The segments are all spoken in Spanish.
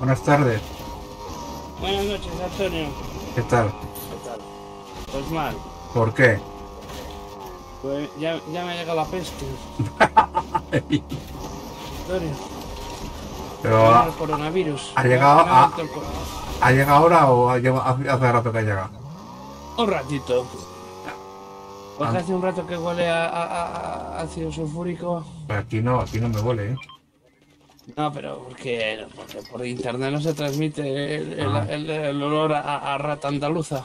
Buenas tardes. Buenas noches, Antonio. ¿Qué tal? Pues mal. ¿Por qué? Pues ya me ha llegado la peste. Antonio. Pero el coronavirus. ¿Ha llegado ahora o hace rato que ha llegado? Un ratito. Porque hace un rato que huele a ácido sulfúrico. Pero aquí no me huele, ¿eh? No, pero porque por internet no se transmite el olor a rata andaluza.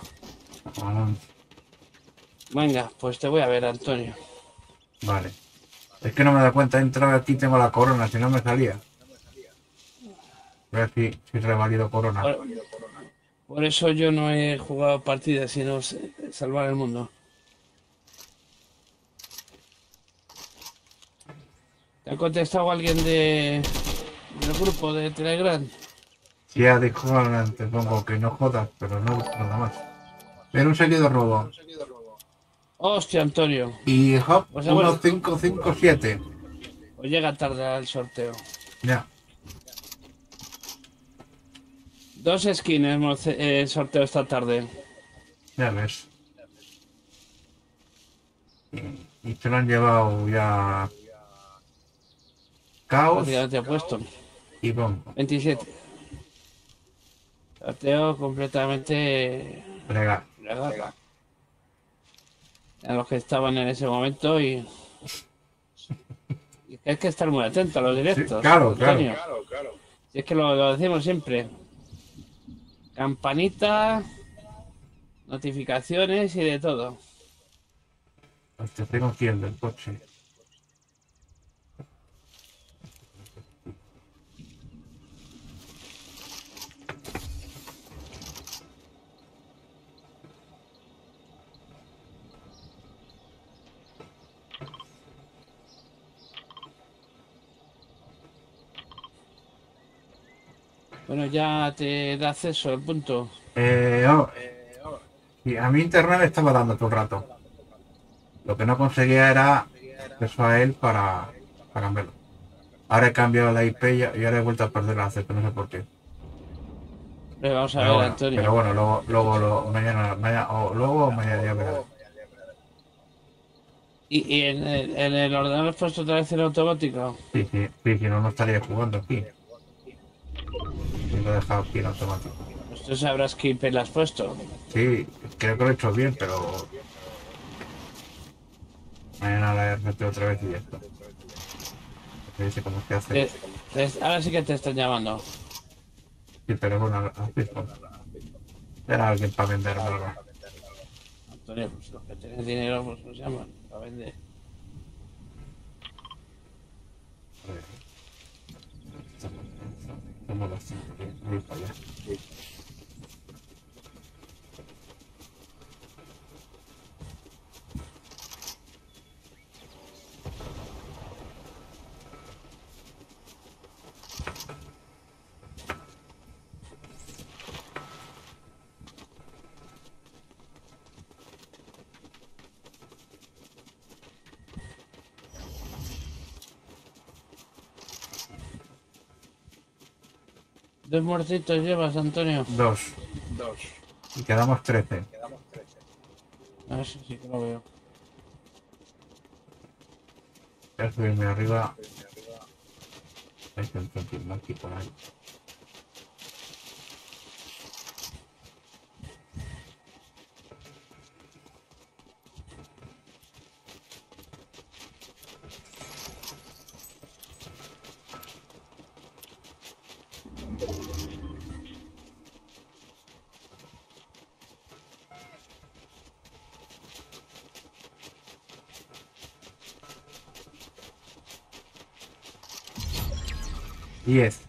Venga, pues te voy a ver, Antonio. Vale. Es que no me da cuenta, he entrado aquí, tengo la corona, si no me salía. A ver si revalido corona. Por eso yo no he jugado partidas, sino salvar el mundo. ¿Te ha contestado alguien del grupo de Telegram? Sí, ya te pongo que no jodas, pero no nada más. Pero un seguidor robo. Hostia, Antonio. Y Hop 1557. Pues llega tarde al sorteo. Ya. Dos skins el sorteo esta tarde. Ya ves. Y te lo han llevado ya. Caos te ha puesto. Y bombo. 27. Sorteo completamente Brega. A los que estaban en ese momento y es que estar muy atento a los directos. Sí, claro. Si es que lo decimos siempre. Campanita, notificaciones y de todo. Te tengo aquí el del coche. Bueno, ya te da acceso al punto. Y a mi internet me estaba dando todo el rato. Lo que no conseguía era acceso a él para cambiarlo. Ahora he cambiado la IP y ahora he vuelto a perder el acceso, no sé por qué. Vamos a ver la historia. Pero bueno, luego mañana ya verás. ¿Y en el ordenador fue otra vez el automático? Sí, no estaría jugando aquí. Sí, lo he dejado aquí en automático. Pues tú sabrás qué IP le has puesto. Sí, creo que lo he hecho bien, pero... mañana la he repetido otra vez y ya está. Se dice cómo se hace. Ahora sí que te están llamando. Sí, pero bueno, así fue. Era alguien para vender algo. Antonio, pues los que tienen dinero, pues nos llaman para vender. Estamos las 5, voy para allá. ¿Dos muertitos llevas, Antonio? Dos. Y quedamos 13. A ver si que lo veo. Voy a subirme arriba. Hay que encontrarme aquí por ahí. Yes.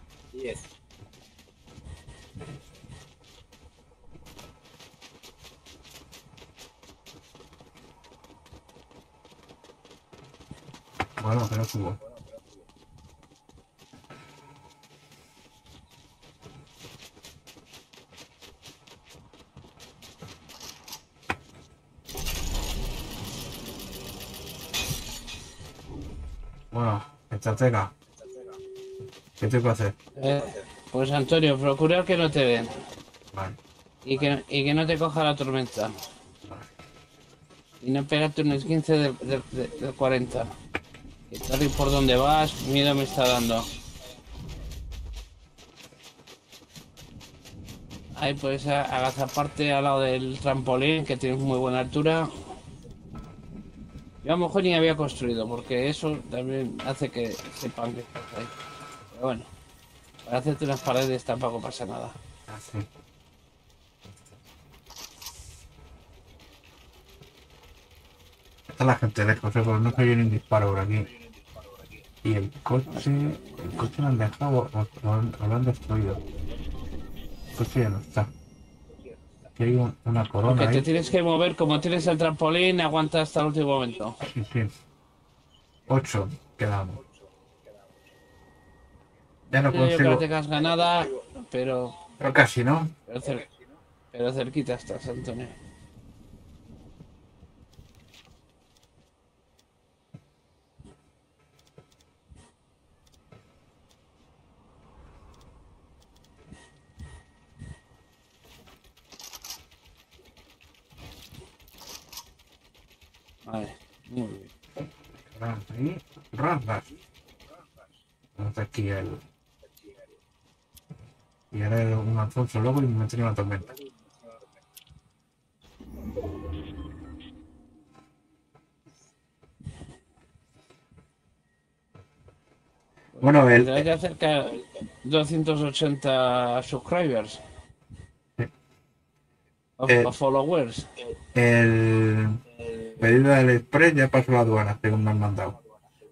Bueno, pero subo. Bueno, estratega. ¿Qué tengo que hacer? Pues Antonio, procurar que no te den. Vale. Y que no te coja la tormenta. Vale. Y no pegarte un esguince del 40. Que tal y por donde vas, miedo me está dando. Ahí puedes agazaparte al lado del trampolín, que tienes muy buena altura. Yo a lo mejor ni había construido, porque eso también hace que sepan que estás ahí. Pero bueno, para hacerte unas paredes tampoco pasa nada. Ah, sí. Está la gente lejos, no se oye ni un disparo por aquí. Y el coche lo han dejado o lo han destruido. El coche ya no está. Aquí hay una corona. Porque te tienes que mover, como tienes el trampolín, aguanta hasta el último momento. Sí. 8 quedamos. Ya no consigo. Yo creo que te has ganado, pero... pero casi, ¿no? Pero cerquita estás, Antonio. Vale, muy bien. Ahí, rasgas. Hasta aquí el... y ahora era un alfonso lobo y me tenía una tormenta. Bueno, el... tendrás ya cerca de 280 subscribers. Sí. O followers. El pedido del Express ya pasó la aduana, según me han mandado.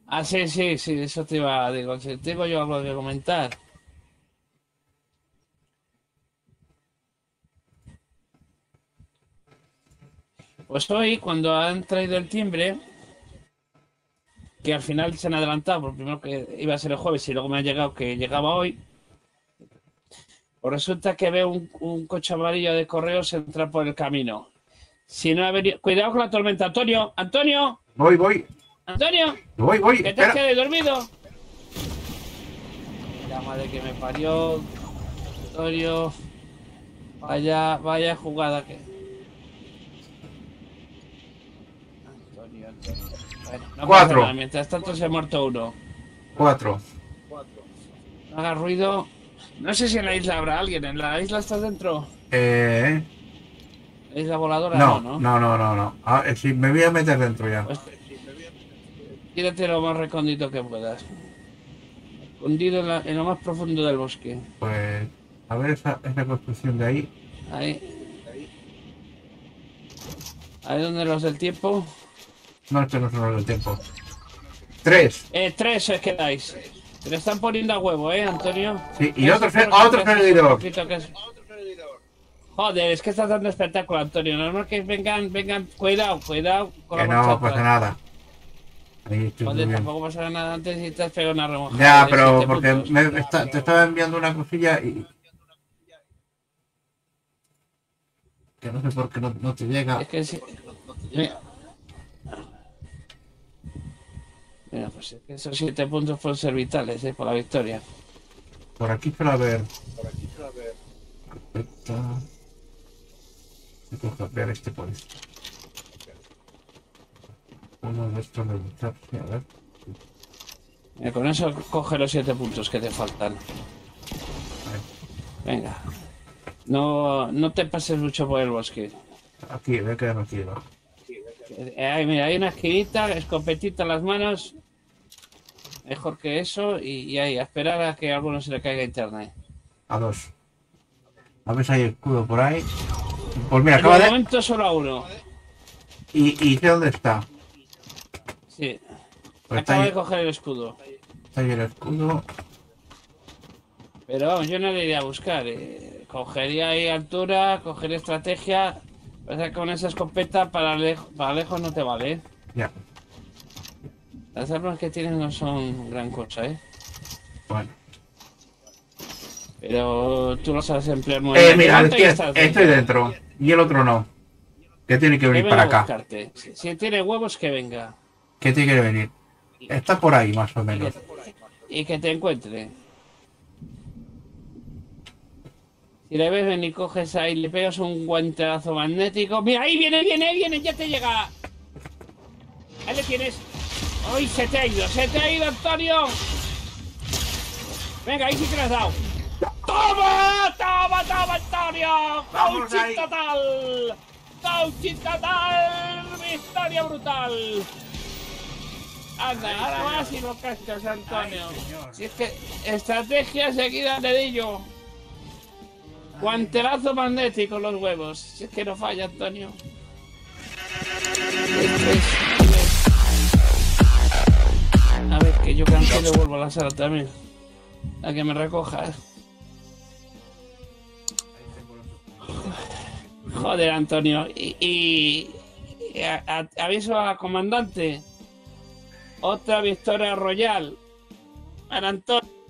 Ah, sí, eso te iba a decir. Tengo yo algo que comentar. Pues hoy, cuando han traído el timbre, que al final se han adelantado, porque primero que iba a ser el jueves y luego me ha llegado que llegaba hoy, pues resulta que veo un coche amarillo de correos entrar por el camino. Si no ha venido... cuidado con la tormenta, Antonio. ¡Antonio! Voy. ¡Antonio! Voy. ¡Que te has quedado dormido! La madre que me parió, Antonio... Vaya jugada que... Antonio. Bueno, no pasa nada. Mientras tanto se ha muerto uno. 4. No haga ruido. No sé si en la isla habrá alguien. ¿En la isla estás dentro? ¿La isla voladora? No. Ah, sí, me voy a meter dentro ya. Pues, tírate lo más recóndito que puedas. Escondido en lo más profundo del bosque. Pues... A ver esa construcción de ahí. Ahí. ¿Ahí donde los del tiempo? No, estos no son los del tiempo. 3. 3 os quedáis. Pero están poniendo a huevo, Antonio. Sí, y otro servidor. Joder, es que estás dando espectáculo, Antonio. No es que vengan, cuidado con la mano. No pasa nada. Joder, tampoco pasará nada antes y te has pegado una remojada. Ya, pero porque te estaba enviando una cosilla y... Que no sé por qué no te llega. Es que sí. Mira, pues esos 7 puntos fueron servitales, por la victoria. Por aquí para ver. Perfecto. Tengo que cambiar este por este. Uno de estos de distancia, a ver. Mira, con eso coge los 7 puntos que te faltan. Venga. No te pases mucho por el bosque. Aquí, voy a quedarme aquí debajo. Mira, hay una esquinita, escopetita en las manos. Mejor que eso. Y ahí, a esperar a que a alguno se le caiga internet. A 2. A ver si hay escudo por ahí. Pues mira, acaba de... En un momento solo a uno. ¿Y sé dónde está? Sí. Pues acaba de coger el escudo. Está ahí el escudo. Pero vamos, yo no le iría a buscar. Cogería ahí altura, cogería estrategia. O sea, con esa escopeta para lejos no te vale. Ya. Las armas que tienes no son gran cosa, Bueno. Pero tú lo sabes emplear muy bien. Mira, estoy dentro. Y el otro no. Que tiene que venir para acá. Si tiene huevos, que venga. Que tiene que venir. Está por ahí, más o menos. Y que te encuentre. Y le ves, ven y coges ahí, le pegas un guanterazo magnético. ¡Mira, ahí viene! ¡Ya te llega! Ahí le tienes. ¡Ay, se te ha ido, Antonio! Venga, ahí sí te lo has dado. ¡Toma, Antonio! ¡Cauchín total! ¡Victoria brutal! Anda, ahora vas y lo cascas, Antonio. Si es que estrategia seguida al dedillo. Guanterazo magnético los huevos. Si es que no falla, Antonio. A ver, que yo cancelo y vuelvo a la sala también. A que me recojas. Joder, Antonio. Aviso a la comandante. Otra victoria royal. Para Antonio.